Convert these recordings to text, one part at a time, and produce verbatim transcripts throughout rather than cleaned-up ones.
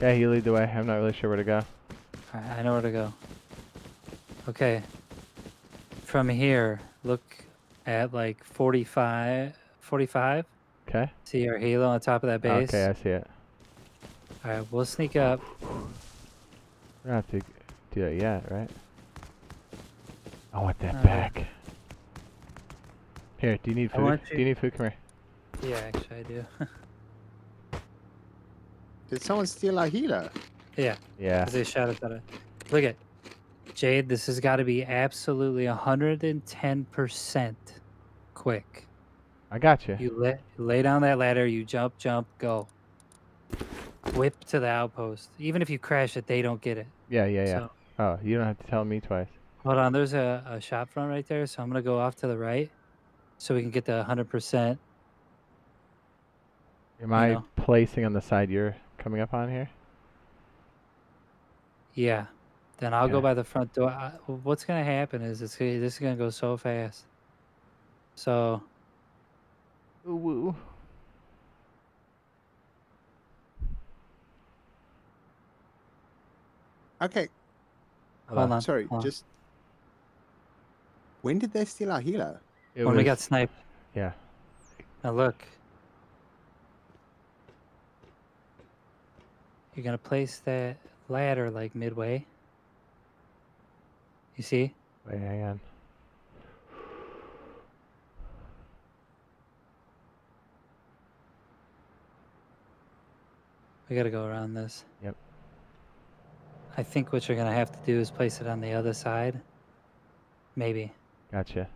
Yeah, you lead the way. I'm not really sure where to go. I know where to go. Okay. From here, look at like forty-five. forty-five. Okay. See your halo on top of that base? Okay, I see it. Alright, we'll sneak up. We don't have to do that yet, right? I want that All back. Right. Here, do you need food? You... Do you need food? Come here. Yeah, actually I do. Did someone steal our healer? Yeah. Yeah. Because they shot us at it. Look at Jade, this has got to be absolutely one hundred ten percent quick. I got you. You lay, lay down that ladder, you jump, jump, go. Whip to the outpost. Even if you crash it, they don't get it. Yeah, yeah, yeah. So, oh, you don't have to tell me twice. Hold on, there's a, a shop front right there, so I'm going to go off to the right so we can get the one hundred percent. Am I you know. placing on the side you're coming up on here? Yeah. Then I'll yeah. go by the front door. I, what's going to happen is it's this is going to go so fast. So... Ooh, woo. Okay. Hold on. Sorry, Hold on. just... When did they steal our healer? It when was... we got sniped. Yeah. Now look. You're going to place that ladder like midway. You see? Wait, hang on. We gotta go around this. Yep. I think what you're gonna have to do is place it on the other side. Maybe. Gotcha.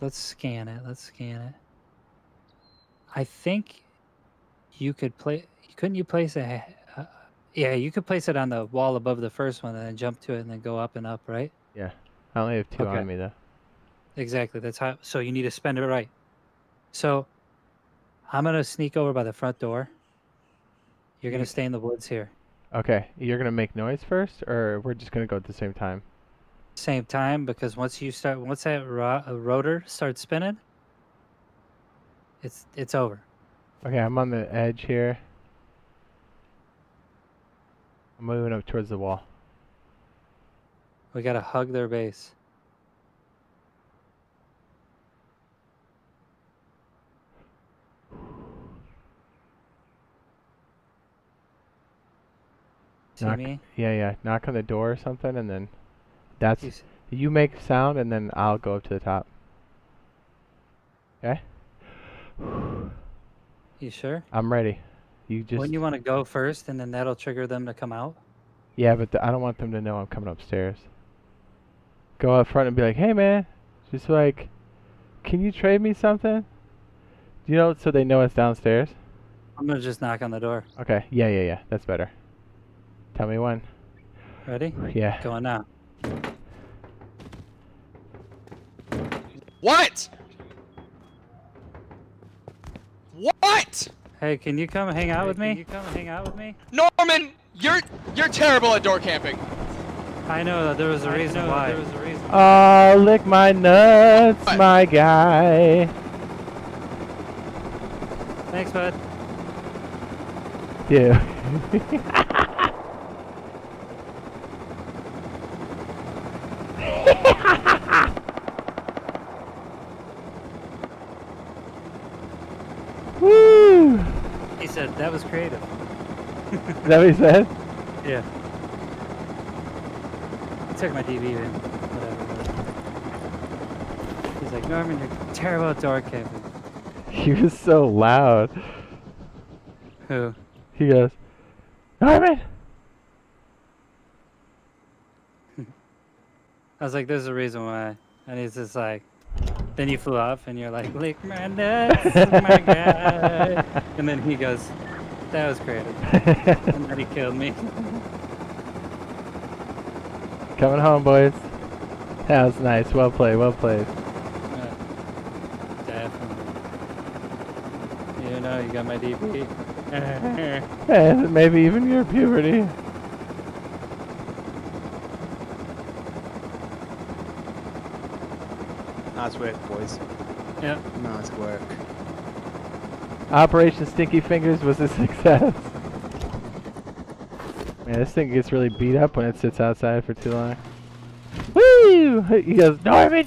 Let's scan it. Let's scan it. I think you could play. Couldn't you place a? Uh, yeah, you could place it on the wall above the first one, and then jump to it, and then go up and up, right? Yeah. I only have two okay. on me though. Exactly. That's how. So you need to spend it right. So. I'm going to sneak over by the front door. You're going to stay in the woods here. Okay. You're going to make noise first, or we're just going to go at the same time? Same time, because once you start, once that ro rotor starts spinning, it's it's over. Okay, I'm on the edge here. I'm moving up towards the wall. We got to hug their base. See knock, me? Yeah, yeah. Knock on the door or something, and then that's Jeez. you make sound, and then I'll go up to the top. Okay. You sure? I'm ready. You just. When you want to go first, and then that'll trigger them to come out. Yeah, but the, I don't want them to know I'm coming upstairs. Go up front and be like, "Hey, man, just like, can you trade me something?" You know, so they know it's downstairs. I'm gonna just knock on the door. Okay. Yeah, yeah, yeah. That's better. Tell me when. Ready? Yeah. Going now. What? What? Hey, can you come hang out hey, with can me? Can you come hang out with me? Norman, you're you're terrible at door camping. I know that there was a I reason why. There was a reason. Oh, lick my nuts, what? my guy. Thanks, bud. Yeah. Woo! He said that was creative. Is that what he said? Yeah. I took my D V in. Whatever. He's like, Norman, you're terrible at door camping. He was so loud. Who? He goes, Norman! I was like, there's a reason why. And he's just like, then you flew off and you're like, lick my nuts, my guy. And then he goes, that was creative. And then he killed me. Coming home, boys. That was nice. Well played, well played. Yeah, definitely. You know, you got my D P. And maybe even your puberty. Nice work, boys. Yep. Nice work. Operation Stinky Fingers was a success. Man, this thing gets really beat up when it sits outside for too long. Woo! He goes, Norman!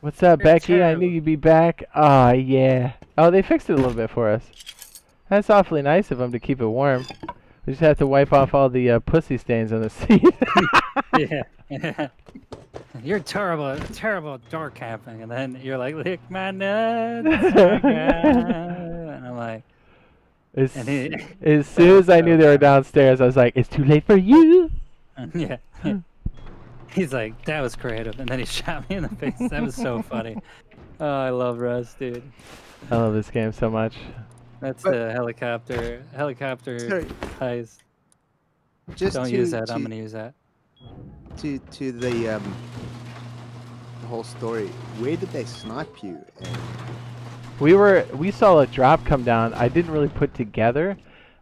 What's up, You're Becky? Terrible. I knew you'd be back. Aw, oh, yeah. Oh, they fixed it a little bit for us. That's awfully nice of them to keep it warm. We just have to wipe off all the uh, pussy stains on the seat. Yeah. You're terrible, terrible door camping. And then you're like, lick my nuts. And I'm like... As, and he, as soon as I knew they were downstairs, I was like, it's too late for you. Yeah. He's like, that was creative. And then he shot me in the face. That was so funny. Oh, I love Rust, dude. I love this game so much. That's but, the helicopter, helicopter sorry. heist. Just Don't to, use that, to, I'm going to use that. To to the, um, the whole story, where did they snipe you? And we were, we saw a drop come down. I didn't really put together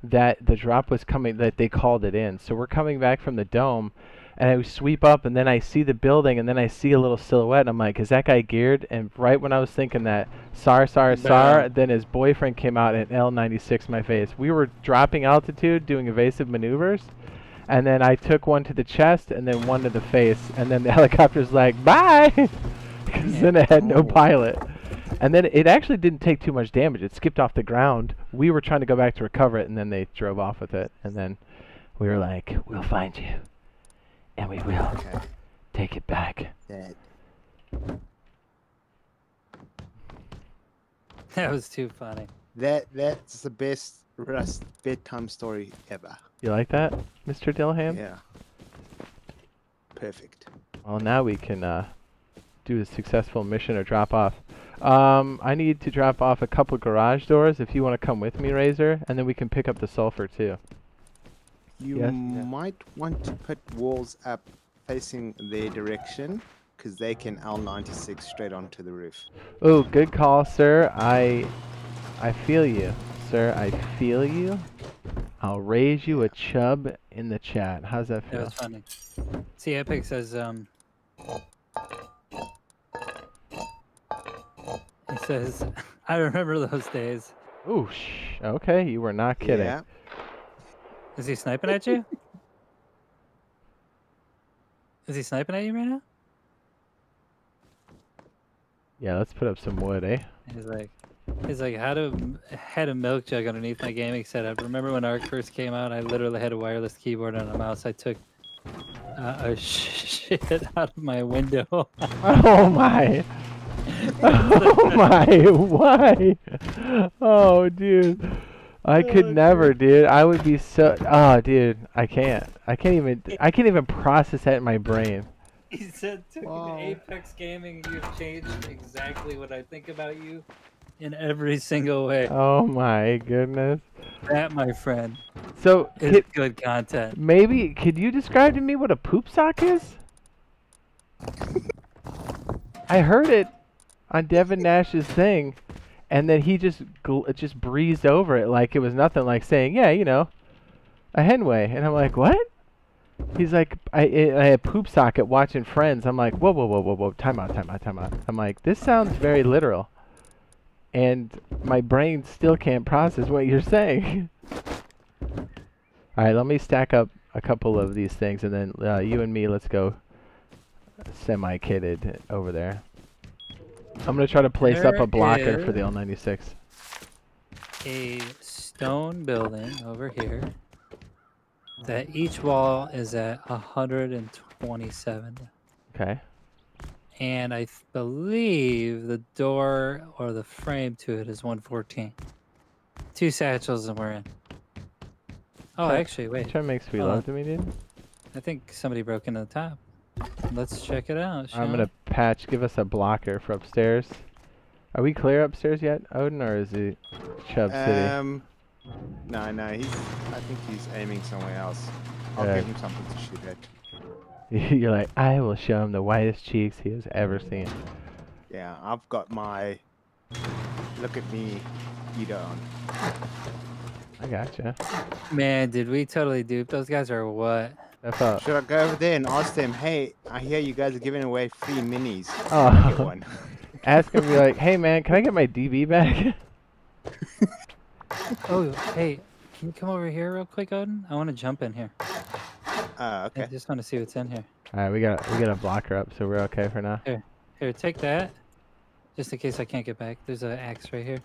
that the drop was coming, that they called it in. So we're coming back from the dome, and I sweep up, and then I see the building, and then I see a little silhouette, and I'm like, is that guy geared? And right when I was thinking that, sar, sar, sar, no. Then his boyfriend came out and L ninety-six my face. We were dropping altitude, doing evasive maneuvers, and then I took one to the chest, and then one to the face, and then the helicopter's like, bye! Because yeah. Then it had no pilot. And then it actually didn't take too much damage. It skipped off the ground. We were trying to go back to recover it, and then they drove off with it. And then we were like, we'll find you. And we will okay. take it back. Dead. That was too funny. That that's the best Rust bedtime story ever. You like that, Mister Dillingham? Yeah. Perfect. Well, now we can uh, do a successful mission or drop off. Um, I need to drop off a couple garage doors. If you want to come with me, Razor, and then we can pick up the sulfur too. You yes. might want to put walls up facing their direction, because they can L ninety-six straight onto the roof. Oh, good call, sir. I I feel you, sir. I feel you. I'll raise you a chub in the chat. How's that feel? That was funny. See, Epic says, um... he says, I remember those days. Ooh, shh. Okay, you were not kidding. Yeah. Is he sniping at you? Is he sniping at you right now? Yeah, let's put up some wood, eh? He's like, he's like, how to had a milk jug underneath my gaming setup. Remember when ARC first came out? I literally had a wireless keyboard and a mouse. I took uh, a shit out of my window. Oh my! Oh my! Why? Oh, dude. I could never, dude. I would be so. Oh, dude, I can't. I can't even. I can't even process that in my brain. He said, "Took wow. me to Apex Gaming. You've changed exactly what I think about you, in every single way." Oh my goodness. That, my friend. So it's good content. Maybe could you describe to me what a poop sock is? I heard it on Devin Nash's thing. And then he just gl just breezed over it like it was nothing, like saying, yeah, you know, a henway. And I'm like, what? He's like, I, I, I had poop socket watching Friends. I'm like, whoa, whoa, whoa, whoa, whoa, time out, time out, time out. I'm like, this sounds very literal. And my brain still can't process what you're saying. All right, let me stack up a couple of these things, and then uh, you and me, let's go semi-kitted over there. I'm going to try to place there up a blocker for the L ninety-six. A stone building over here that each wall is at one hundred twenty-seven. Okay. And I believe the door or the frame to it is one fourteen. Two satchels and we're in. Oh, right. actually, wait. Try to make sweet love to me, dude. I think somebody broke into the top. Let's check it out. I'm gonna patch. Give us a blocker for upstairs. Are we clear upstairs yet, Odin, or is it Chubb City? Um, no, no. He's. I think he's aiming somewhere else. I'll yeah. give him something to shoot at. You're like, I will show him the whitest cheeks he has ever seen. Yeah, I've got my look at me, you don't. I gotcha. Man, did we totally dupe those guys or what? F up. Should I go over there and ask them, hey, I hear you guys are giving away free minis. Oh. Can I get one? Ask him, be like, hey man, can I get my D B back? Oh, hey, can you come over here real quick, Odin? I want to jump in here. Uh, okay. I just want to see what's in here. Alright, we got we got a blocker up, so we're okay for now. Here, here, take that. Just in case I can't get back. There's an axe right here.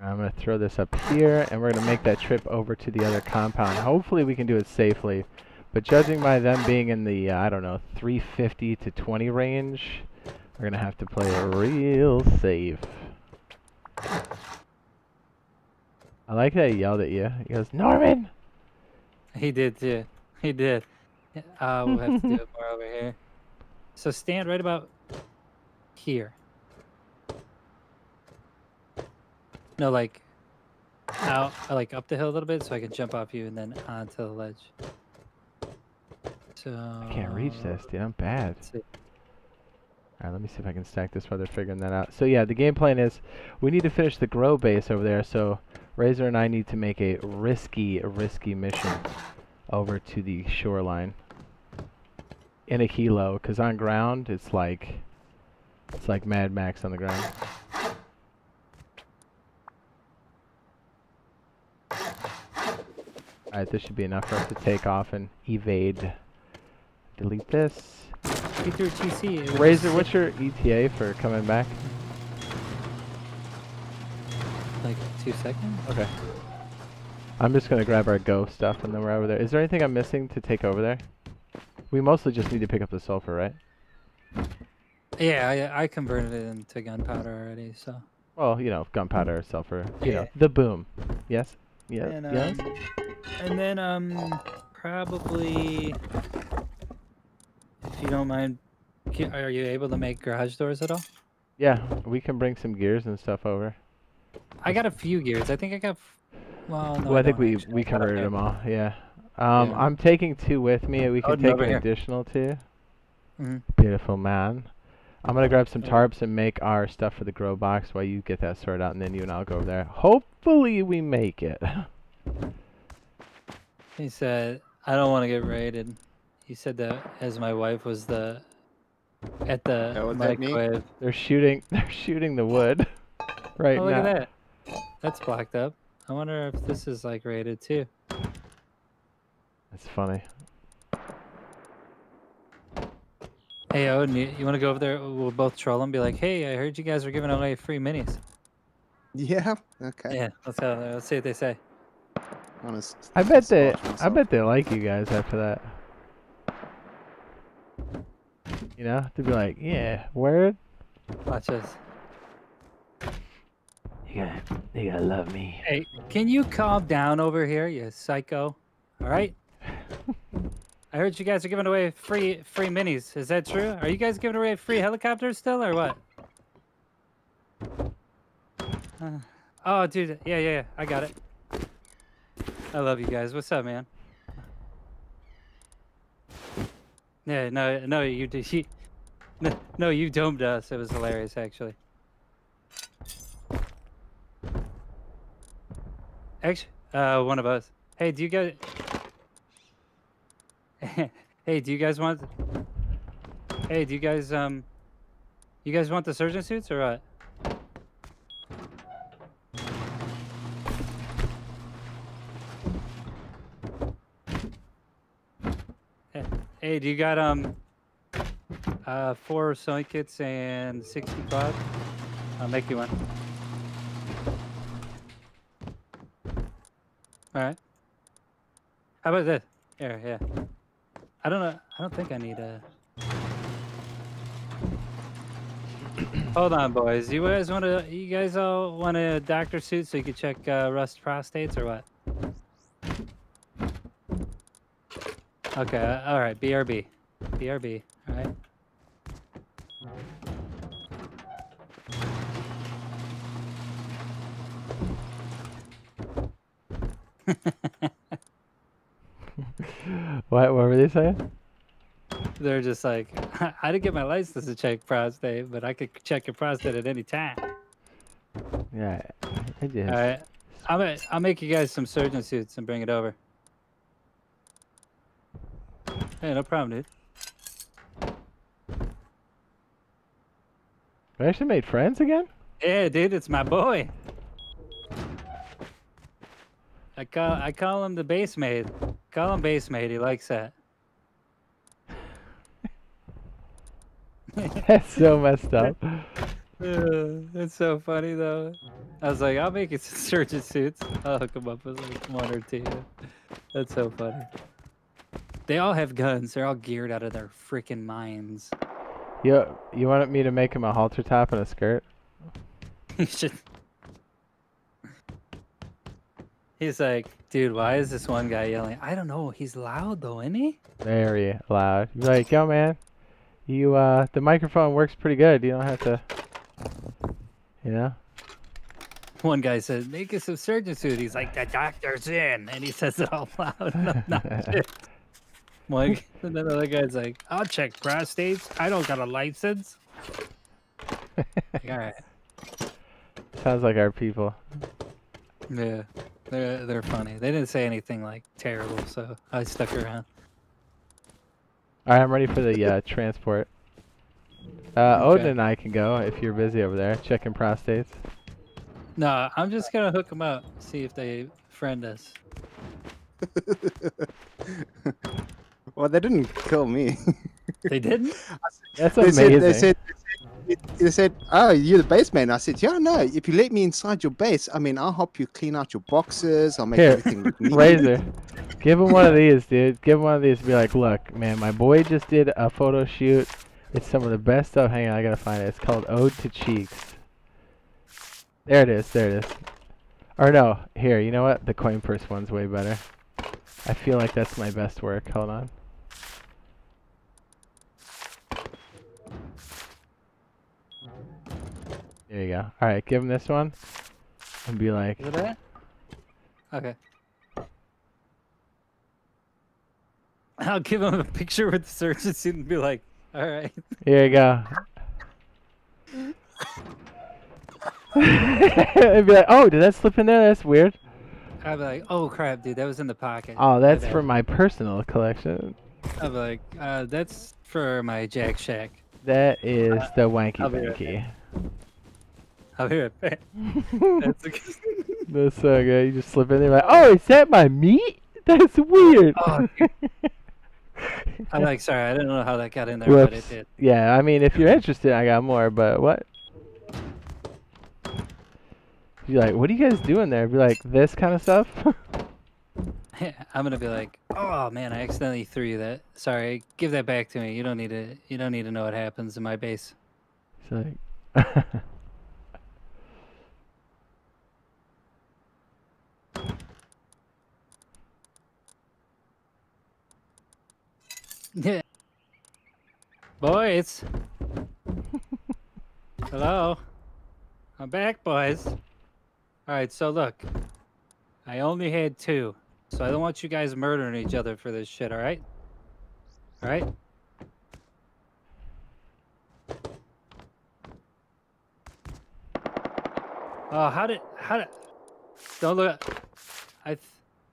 I'm going to throw this up here, and we're going to make that trip over to the other compound. Hopefully we can do it safely. But judging by them being in the, uh, I don't know, three fifty to twenty range, we're going to have to play it real safe. I like that he yelled at you. He goes, Norman! He did, too. He did. Uh, we'll have to do it more over here. So stand right about here. No, like out, like up the hill a little bit, so I can jump off you and then onto the ledge. So I can't reach this, dude. I'm bad. All right, let me see if I can stack this while they're figuring that out. So yeah, the game plan is we need to finish the grow base over there. So Razor and I need to make a risky, risky mission over to the shoreline in a helo, because on ground it's like it's like Mad Max on the ground. Alright, this should be enough for us to take off and evade. Delete this. He threw T C. Razor, what's your E T A for coming back? Like two seconds? Okay. I'm just going to grab our go stuff and then we're over there. Is there anything I'm missing to take over there? We mostly just need to pick up the sulfur, right? Yeah, I, I converted it into gunpowder already, so. Well, you know, gunpowder or sulfur. You yeah. know, the boom. Yes? Yeah. And, uh, yes? And then, um, probably, if you don't mind, can, are you able to make garage doors at all? Yeah, we can bring some gears and stuff over. I got a few gears. I think I got, well, no, well I, I think we, we converted them all, yeah. Um, yeah. I'm taking two with me. We can oh, take an here. additional two. Mm-hmm. Beautiful, man. I'm going to grab some tarps and make our stuff for the grow box while you get that sorted out, and then you and I'll go over there. Hopefully we make it. He said, I don't want to get raided. He said that as my wife was the at the microwave. They're shooting they're shooting the wood right now. Oh, look now. at that. That's blocked up. I wonder if this is like raided too. That's funny. Hey Odin, you, you want to go over there? We'll both troll and be like, hey, I heard you guys were giving away free minis. Yeah, okay. Yeah, let's go there. Let's see what they say. I bet they, I bet they like you guys after that. You know, to be like, yeah, word. Watch this. You gotta, you gotta love me. Hey, can you calm down over here, you psycho? All right. I heard you guys are giving away free, free minis. Is that true? Are you guys giving away free helicopters still, or what? Uh, oh, dude, yeah, yeah, yeah, I got it. I love you guys. What's up, man? Yeah, no, no, you did. She, no, no, you domed us. It was hilarious, actually. Actually, uh, one of us. Hey, do you guys? Hey, do you guys want? Hey, do you guys um? You guys want the surgeon suits or what? Hey, do you got um uh four sonic kits and sixty bucks? I'll make you one. Alright. How about this? Here, yeah. I don't know, I don't think I need a hold on boys. You guys wanna you guys all want a doctor suit so you can check uh, rust prostates or what? Okay, uh, all right, B R B. B R B, all right. What, what were they saying? They're just like, I didn't get my license to check prostate, but I could check your prostate at any time. Yeah, I did. All right, I'll, I'll make you guys some surgeon suits and bring it over. Hey, no problem, dude. We actually made friends again? Yeah, dude, it's my boy. I call I call him the base maid. Call him base maid. He likes that. That's so messed up. Yeah, it's so funny though. I was like, I'll make you some surgeon suits. I'll hook them up with like one or two. That's so funny. They all have guns. They're all geared out of their freaking minds. You you wanted me to make him a halter top and a skirt? You should. He's like, dude, why is this one guy yelling? I don't know. He's loud though, isn't he? Very loud. He's like, yo, man, you uh, the microphone works pretty good. You don't have to, you know. One guy says, "Make us some surgeon suit." He's like, "The doctor's in," and he says it all loud. No, not shit. One, and then the other guy's like, "I'll check prostates. I don't got a license." Like, all right. Sounds like our people. Yeah. They're, they're funny. They didn't say anything, like, terrible, so I stuck around. Alright, I'm ready for the uh, transport. Uh, okay. Odin and I can go if you're busy over there, checking prostates. No, I'm just gonna hook them up, see if they friend us. Well, they didn't kill me. They didn't? That's amazing. They said, they said, They said, "Oh, you're the base man." I said, "Yeah, no. If you let me inside your base, I mean, I'll help you clean out your boxes. I'll make Here, everything look neat." Razor, give him one of these, dude. Give him one of these. Be like, "Look, man, my boy just did a photo shoot. It's some of the best stuff. Hang on, I gotta find it. It's called Ode to Cheeks. There it is. There it is. Or no, here. You know what? The coin purse one's way better. I feel like that's my best work. Hold on." There you go. Alright, give him this one and be like... Is it that? Okay. I'll give him a picture with the surgeon suit and be like, alright. Here you go. And be like, oh, did that slip in there? That's weird. I'll be like, oh crap, dude, that was in the pocket. Oh, that's for my personal collection. I'll be like, uh, that's for my Jack Shack. That is uh, the wanky wanky. I'll be right back. That's okay. That's so good. You just slip in there like, oh, is that my meat? That's weird. Oh, I'm like, sorry, I don't know how that got in there, Whoops. But it did. Yeah, I mean, if you're interested, I got more, but what? You're like, what are you guys doing there? Be like, this kind of stuff? Yeah, I'm going to be like, oh, man, I accidentally threw you that. Sorry, give that back to me. You don't need to, you don't need to know what happens in my base. It's like... Yeah. Boys. Hello. I'm back, boys. Alright, so look. I only had two. So I don't want you guys murdering each other for this shit, alright? Alright? Oh, how did... How did... Don't look... I... Th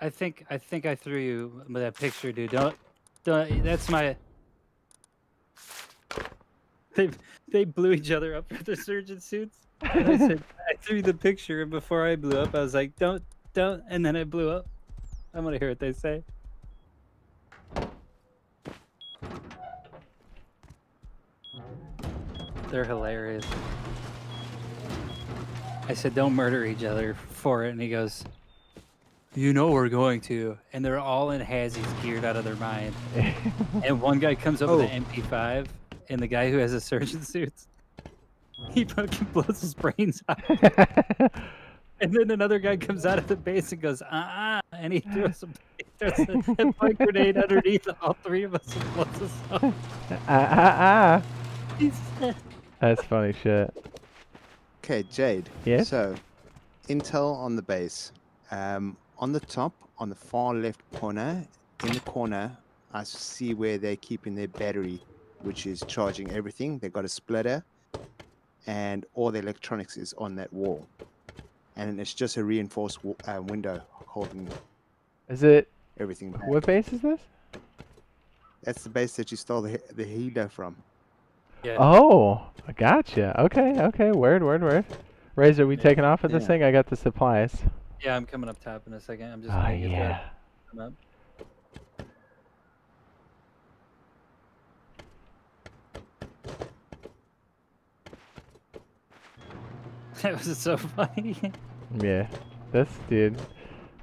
I think... I think I threw you with that picture, dude. Don't... That's my... They, they blew each other up with their surgeon suits. And I said, I threw the picture, and before I blew up, I was like, don't, don't, and then I blew up. I want to hear what they say. They're hilarious. I said, don't murder each other for it, and he goes... You know we're going to, and they're all in hazies geared out of their mind. And one guy comes up oh. with an M P five, and the guy who has a surgeon suit, he fucking blows his brains out. And then another guy comes out of the base and goes, ah, uh-uh, and he throws a, throws a, a bike grenade underneath all three of us and blows us up. Ah, ah, ah. That's funny shit. Okay, Jade. Yeah? So, intel on the base. Um... On the top, on the far left corner, in the corner, I see where they're keeping their battery, which is charging everything. They've got a splitter, and all the electronics is on that wall. And it's just a reinforced uh, window holding is it, everything back. What base is this? That's the base that you stole the the Hida from. Yeah. Oh, I gotcha. Okay, okay. Word, word, word. Razor, we yeah. taking off with yeah. this thing? I got the supplies. Yeah, I'm coming up top in a second. I'm just. Oh gonna get yeah. That. Up. That was so funny. Yeah, this dude,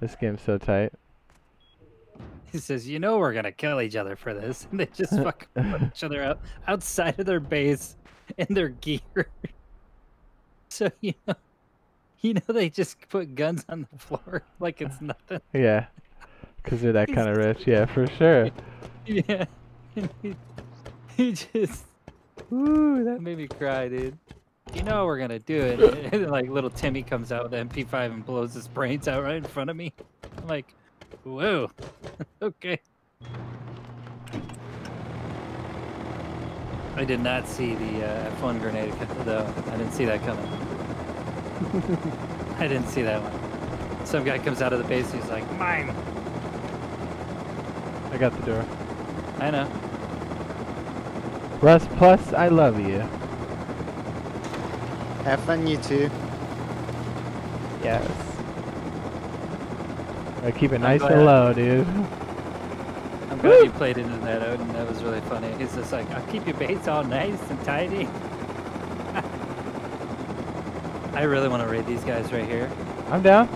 this game's so tight. He says, "You know we're gonna kill each other for this," and they just fucking put each other out outside of their base in their gear. So you know, you know they just put guns on the floor like it's nothing. Yeah, because they're that kind of rich. Yeah, for sure. Yeah, he, he just, ooh, that made me cry, dude. You know we're gonna do it. And like little Timmy comes out with an M P five and blows his brains out right in front of me. I'm like, whoa. Okay. I did not see the uh, F one grenade though. I didn't see that coming. I didn't see that one. Some guy comes out of the base and he's like, mine. I got the door. I know. Rust Plus, I love you. Have fun, you two. Yes. I keep it I'm nice and low, dude. I'm glad you played into that, Odin. That was really funny. It's just like, I'll keep your baits all nice and tidy. I really want to raid these guys right here. I'm down.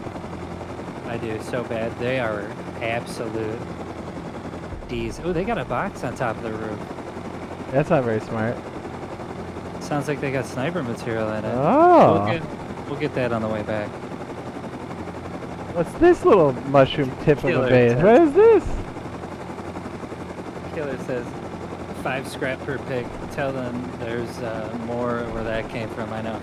I do so bad. They are absolute D's. Oh, they got a box on top of the roof. That's not very smart. Sounds like they got sniper material in it. Oh! We'll get, we'll get that on the way back. What's this little mushroom tip Killer of a base? What is this? Killer says, five scrap per pig. Tell them there's uh, more where that came from, I know.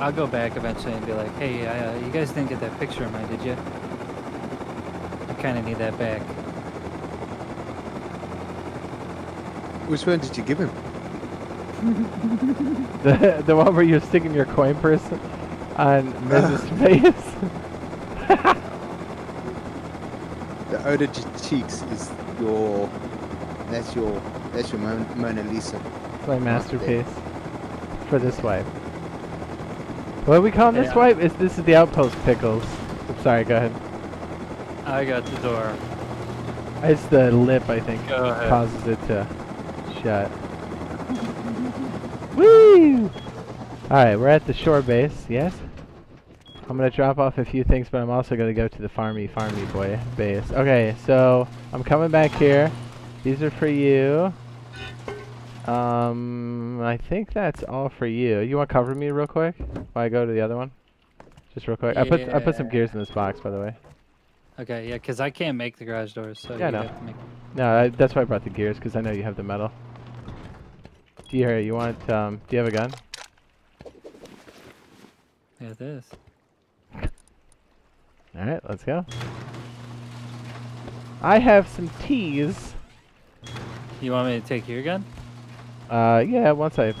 I'll go back eventually and be like, hey, I, uh, you guys didn't get that picture of mine, did you? I kind of need that back. Which one did you give him? the, the one where you're sticking your coin purse on Missus face. The odor to your cheeks is your. That's your. That's your Mon Mona Lisa. My masterpiece for this wipe. What are we calling hey, this wipe? Is this is the outpost pickles? I'm sorry. Go ahead. I got the door. It's the lip, I think, causes it to shut. Woo! Alright, we're at the shore base, yes? I'm gonna drop off a few things, but I'm also gonna go to the farmy, farmy boy base. Okay, so I'm coming back here. These are for you. Um, I think that's all for you. You wanna cover me real quick while I go to the other one? Just real quick. Yeah. I put I put some gears in this box, by the way. Okay, yeah, because I can't make the garage doors, so yeah, you no. have to make them. No, I, that's why I brought the gears, because I know you have the metal. Here, you want, um, do you have a gun? Yeah, it is. Alright, let's go. I have some teas. You want me to take your gun? Uh, yeah, once I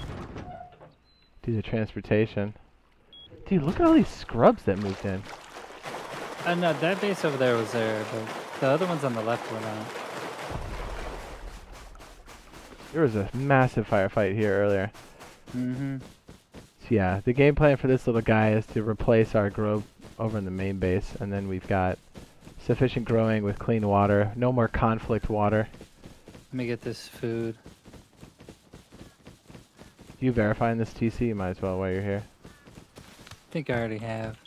do the transportation. Dude, look at all these scrubs that moved in. Uh, no, that base over there was there, but the other ones on the left were not. There was a massive firefight here earlier. Mm-hmm. So yeah, the game plan for this little guy is to replace our grow over in the main base, and then we've got sufficient growing with clean water. No more conflict water. Let me get this food. You verifying this T C? You might as well while you're here. I think I already have.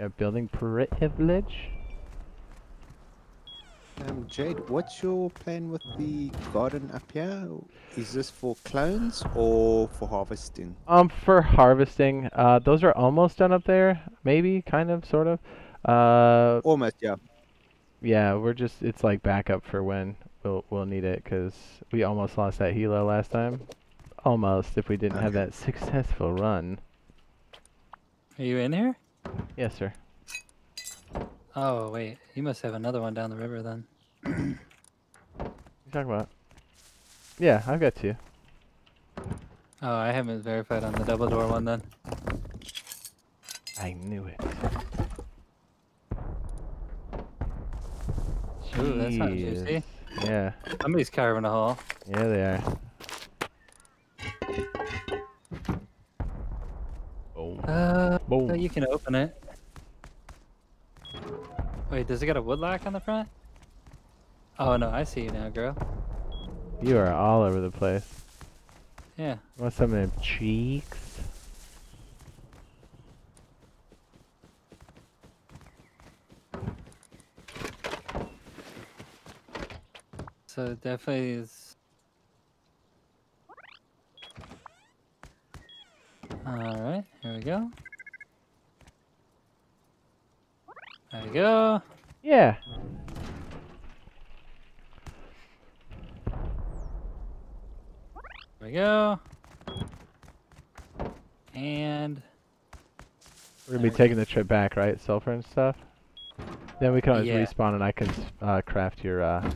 Yeah, building privilege. Um, Jade, what's your plan with the garden up here? Is this for clones or for harvesting? Um, for harvesting. Uh, those are almost done up there. Maybe, kind of, sort of. Uh, almost, yeah. Yeah, we're just, it's like backup for when we'll, we'll need it, because we almost lost that Hilo last time. Almost, if we didn't okay. have that successful run. Are you in here? Yes, sir. Oh, wait. You must have another one down the river, then. What are you talking about? Yeah, I've got two. Oh, I haven't verified on the double door one, then. I knew it. Jeez. Ooh, that's not juicy. Yeah. Somebody's carving a hole. Yeah, they are. Oh. Uh, Boom. So you can open it. Wait, does it got a woodlock on the front? Oh no, I see you now, girl. You are all over the place. Yeah. Want some of them cheeks? So it definitely is. Alright, here we go. There we go. Yeah. There we go. And we're gonna be taking the trip back, right? Sulfur and stuff. Then we can always yeah. respawn, and I can uh, craft your. Uh,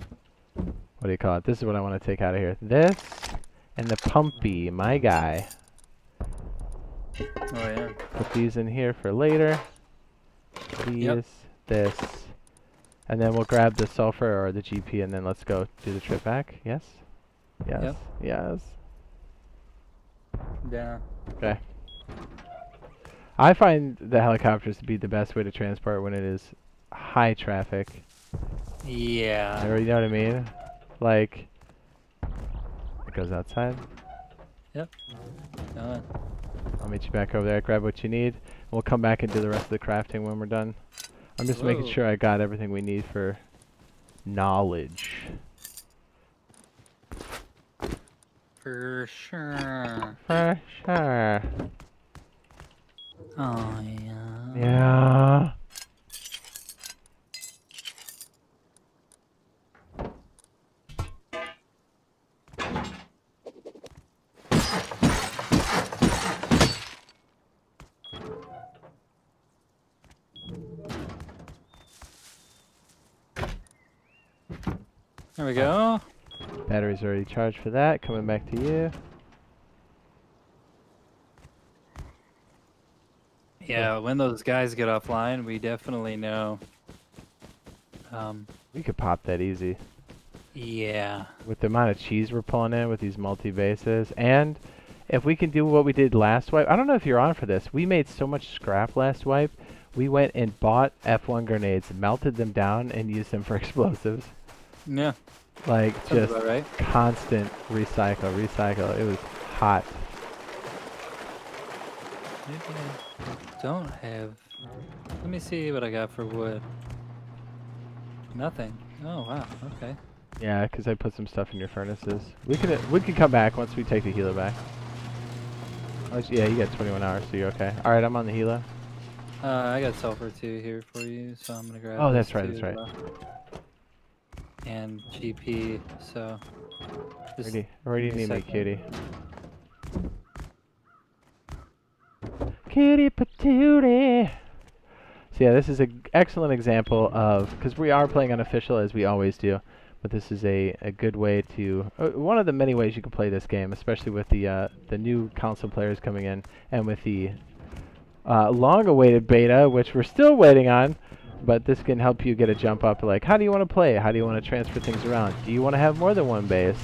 What do you call it? This is what I want to take out of here. This and the pumpy, my guy. Oh yeah. Put these in here for later. These, yep. this, and then we'll grab the sulfur or the G P, and then let's go do the trip back. Yes. Yes. Yep. Yes. Yeah. Okay. I find the helicopters to be the best way to transport when it is high traffic. Yeah. You know what I mean? Like, it goes outside. Yep. Done. I'll meet you back over there. Grab what you need. We'll come back and do the rest of the crafting when we're done. I'm just Whoa. making sure I got everything we need for knowledge. For sure. For sure. Oh, yeah. Yeah. There we go. Battery's already charged for that. Coming back to you. Yeah, when those guys get offline, we definitely know. Um, we could pop that easy. Yeah. With the amount of cheese we're pulling in with these multi-bases. And if we can do what we did last wipe. I don't know if you're on for this. We made so much scrap last wipe. We went and bought F one grenades, melted them down, and used them for explosives. Yeah. Like, Sounds just right. constant recycle, recycle. It was hot. Maybe I don't have... Let me see what I got for wood. Nothing. Oh, wow. Okay. Yeah, because I put some stuff in your furnaces. We could, we could come back once we take the healer back. Unless, yeah, you got twenty-one hours, so you're okay. All right, I'm on the healer. Uh, I got sulfur, too, here for you, so I'm going to grab... Oh, that's right, that's right. And G P, so just already, already need my kitty. Kitty patootie. So yeah, this is an excellent example of, because we are playing unofficial as we always do, but this is a, a good way to, uh, one of the many ways you can play this game, especially with the uh, the new console players coming in, and with the uh, long-awaited beta, which we're still waiting on. But this can help you get a jump up. Like, how do you want to play? How do you want to transfer things around? Do you want to have more than one base?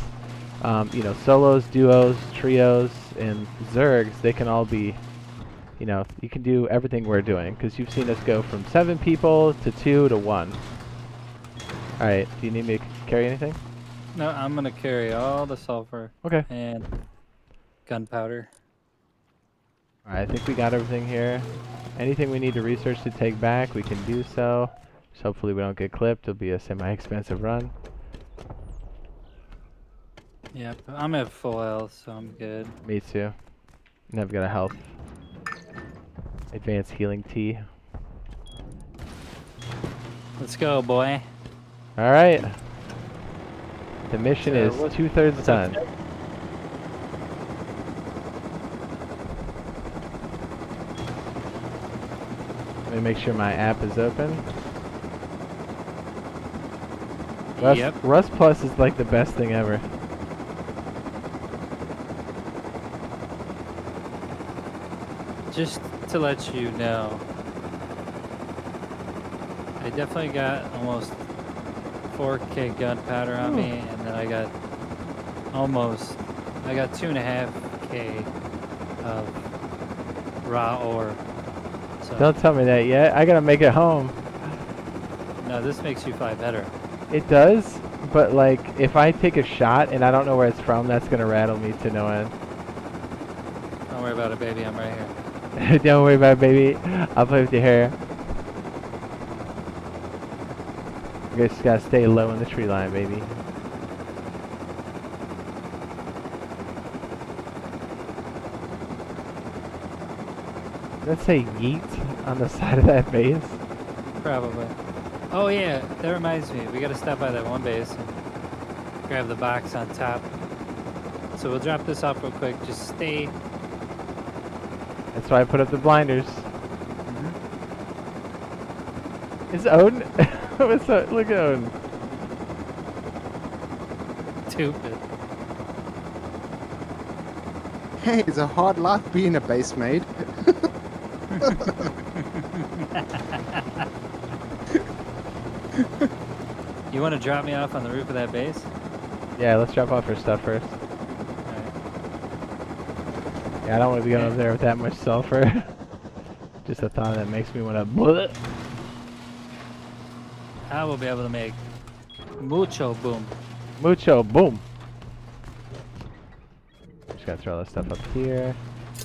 Um, you know, solos, duos, trios, and zergs, they can all be, you know, you can do everything we're doing. Because you've seen us go from seven people to two to one. All right, do you need me to carry anything? No, I'm going to carry all the sulfur. Okay. And gunpowder. All right, I think we got everything here. Anything we need to research to take back, we can do so. Just hopefully we don't get clipped. It'll be a semi-expensive run. Yep, I'm at full health, so I'm good. Me too. And I've got a health. Advanced healing tea. Let's go, boy. All right. The mission so is two-thirds done. Let me make sure my app is open. Rust, yep. Rust Plus is like the best thing ever. Just to let you know, I definitely got almost four K gunpowder on Ooh. me, and then I got almost, I got two and a half K of raw ore. So don't tell me that yet. I gotta make it home. No, this makes you five better. It does, but like, if I take a shot and I don't know where it's from, that's gonna rattle me to no end. Don't worry about it, baby. I'm right here. Don't worry about it, baby. I'll play with your hair. You just gotta stay low in the tree line, baby. Let's say yeet on the side of that base. Probably. Oh yeah, that reminds me. We gotta stop by that one base and grab the box on top. So we'll drop this off real quick. Just stay. That's why I put up the blinders. Mm-hmm. Is Odin? What's up? Look at Odin. Stupid. Hey, it's a hard life being a base mate. You want to drop me off on the roof of that base? Yeah, let's drop off her stuff first. All right. Yeah, I don't want to be going up there with that much sulfur. Just a thought that makes me want to. I will be able to make mucho boom. Mucho boom. Just gotta throw all this stuff up here.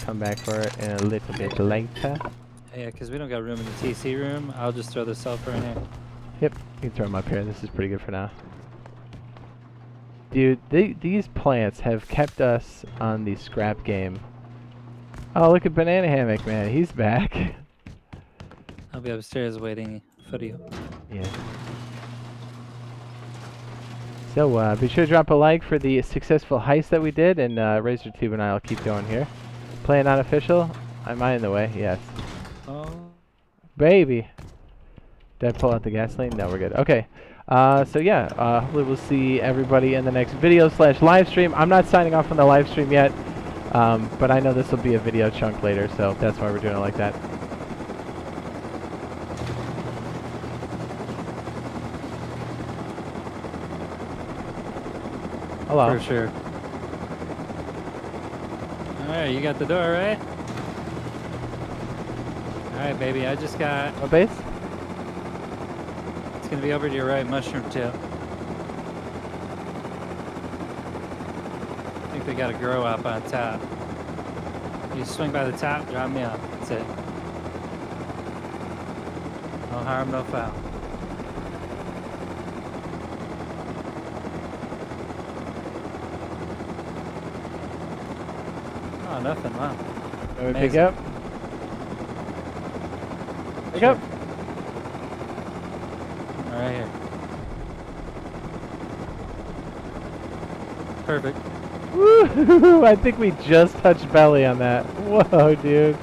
Come back for it in a little bit later. Yeah, because we don't got room in the T C room. I'll just throw the sulfur in here. Yep, you can throw them up here. This is pretty good for now. Dude, they, these plants have kept us on the scrap game. Oh, look at Banana Hammock, man. He's back. I'll be upstairs waiting for you. Yeah. So uh, be sure to drop a like for the successful heist that we did, and uh, RazorTube and I will keep going here. Playing unofficial? Am I in the way? Yes. Oh. Baby. Did I pull out the gasoline? No, we're good. Okay. Uh, so yeah, uh, hopefully we'll see everybody in the next video slash live stream. I'm not signing off on the live stream yet, um, but I know this will be a video chunk later, so that's why we're doing it like that. Hello. For sure. Alright, you got the door, right? Alright, baby, I just got... What base? It's gonna be over to your right, mushroom tip. I think they got a grow up on top. You swing by the top, drop me up. That's it. No harm, no foul. Oh, nothing, wow. Can we pick up? Pick up! Right here. Perfect. Woo-hoo-hoo! I think we just touched belly on that. Whoa, dude.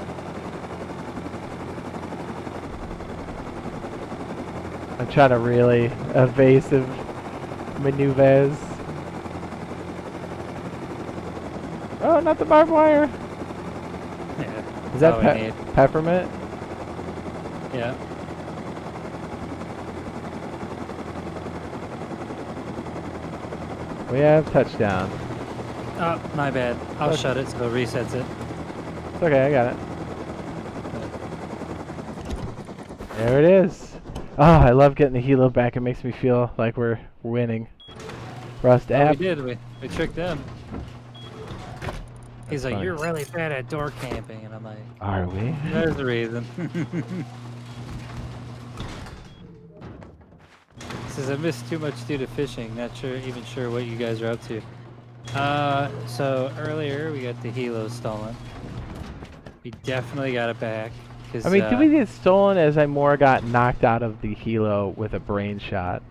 I'm trying to really evasive maneuvers. Oh, not the barbed wire. Yeah. Is that pe peppermint? Yeah. We have touchdown. Oh, my bad. I'll Touch shut it so it resets it. It's okay, I got it. There it is. Oh, I love getting the helo back. It makes me feel like we're winning. Rust app. Oh, we did. We, we tricked them. He's like, you're really bad at door camping, and I'm like, are we? There's the reason. He says, I missed too much due to fishing. Not sure, even sure what you guys are up to. Uh, so earlier we got the helo stolen. We definitely got it back. I mean, uh, did we get stolen? As I more got knocked out of the helo with a brain shot.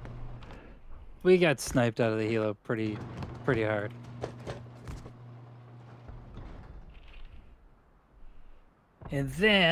We got sniped out of the helo pretty, pretty hard. And then